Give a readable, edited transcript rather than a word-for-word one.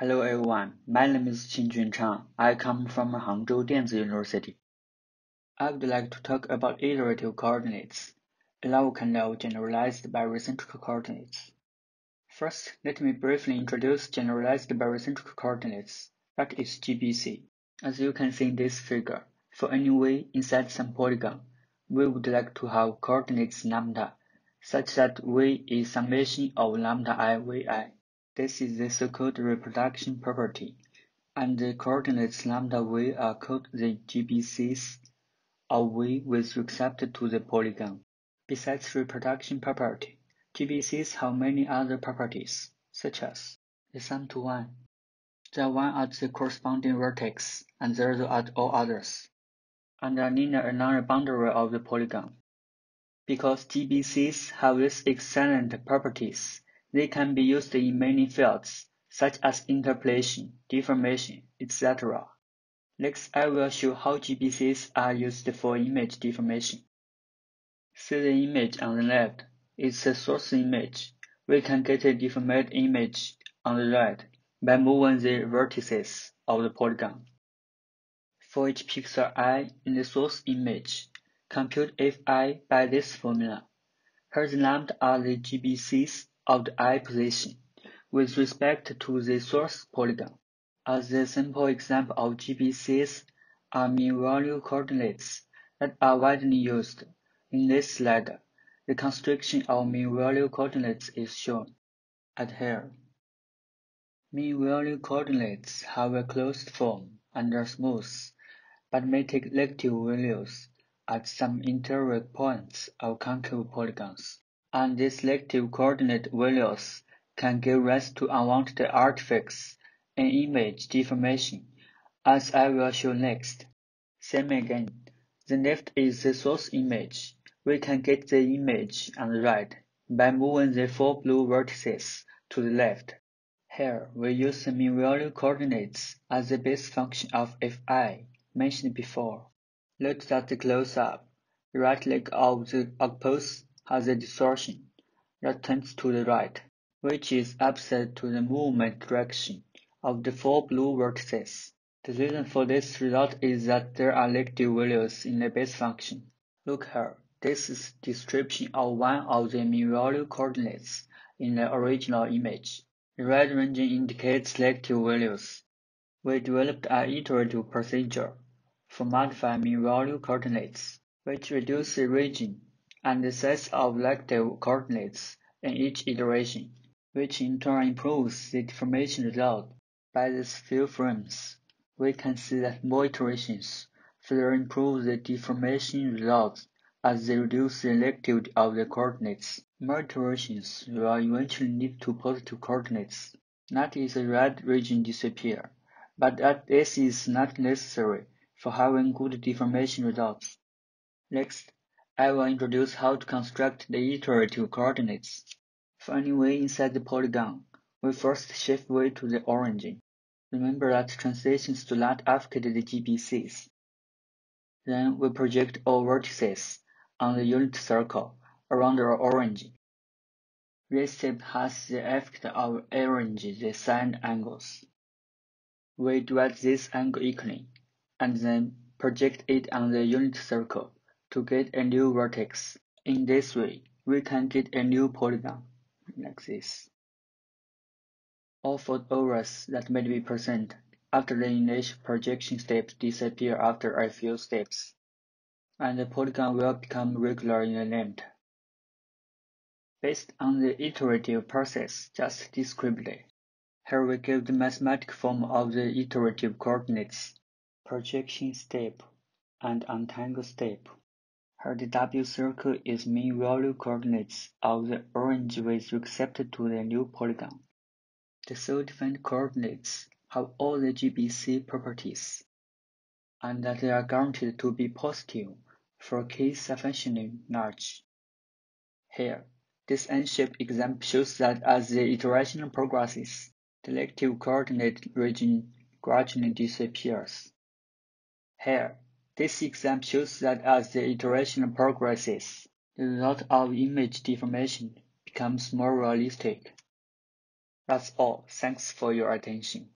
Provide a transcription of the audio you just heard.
Hello everyone, my name is Qin Junchang. I come from Hangzhou Dianzi University. I would like to talk about iterative coordinates, another kind of generalized barycentric coordinates. First, let me briefly introduce generalized barycentric coordinates, that is GPC. As you can see in this figure, for any way inside some polygon, we would like to have coordinates lambda, such that V is summation of lambda I, Vi. This is the so-called reproduction property, and the coordinates lambda V are called the GPCs of V with respect to the polygon. Besides reproduction property, GPCs have many other properties, such as the sum to 1. They are 1 at the corresponding vertex and 0 at all others, and are linear along the boundary of the polygon. Because GPCs have these excellent properties, they can be used in many fields, such as interpolation, deformation, etc. Next, I will show how GPCs are used for image deformation. See the image on the left. It's a source image. We can get a deformed image on the right by moving the vertices of the polygon. For each pixel I in the source image, compute Fi by this formula. Here the lambda are the GPCs of the I position with respect to the source polygon. As the simple example of GPCs are mean value coordinates that are widely used. In this slide, the construction of mean value coordinates is shown. At here, mean value coordinates have a closed form and are smooth, but may take negative values at some interior points of concave polygons. And these negative coordinate values can give rise to unwanted artifacts in image deformation, as I will show next. Same again, the left is the source image. We can get the image on the right by moving the 4 blue vertices to the left. Here we use the mean value coordinates as the base function of Fi mentioned before. Note at the close-up, the right leg of the octopus has a distortion that turns to the right, which is opposite to the movement direction of the 4 blue vertices. The reason for this result is that there are negative values in the base function. Look here, this is description of one of the mean value coordinates in the original image. The red region indicates negative values. We developed an iterative procedure for modifying mean value coordinates, which reduces the region and the size of negative coordinates in each iteration, which in turn improves the deformation result. By these few frames, we can see that more iterations further improve the deformation results as they reduce the negative of the coordinates. More iterations will eventually lead to positive coordinates. Not is the red region disappear, but that this is not necessary for having good deformation results. Next, I will introduce how to construct the iterative coordinates. For any way inside the polygon, we first shift V to the origin. Remember that transitions do not affect the GPCs. Then we project all vertices on the unit circle around our origin. This step has the effect of arranging the side angles. We divide this angle equally, and then project it on the unit circle to get a new vertex. In this way, we can get a new polygon, like this. All photographs that may be present after the initial projection steps disappear after a few steps, and the polygon will become regular in the length. Based on the iterative process just described, here we give the mathematical form of the iterative coordinates, projection step, and untangle step. Here the W circle is mean value coordinates of the orange with respect to the new polygon. The so-defined coordinates have all the GPC properties, and that they are guaranteed to be positive for k sufficiently large. Here, this N-shaped example shows that as the iteration progresses, the negative coordinate region gradually disappears. Here, this example shows that as the iteration progresses, the result of image deformation becomes more realistic. That's all. Thanks for your attention.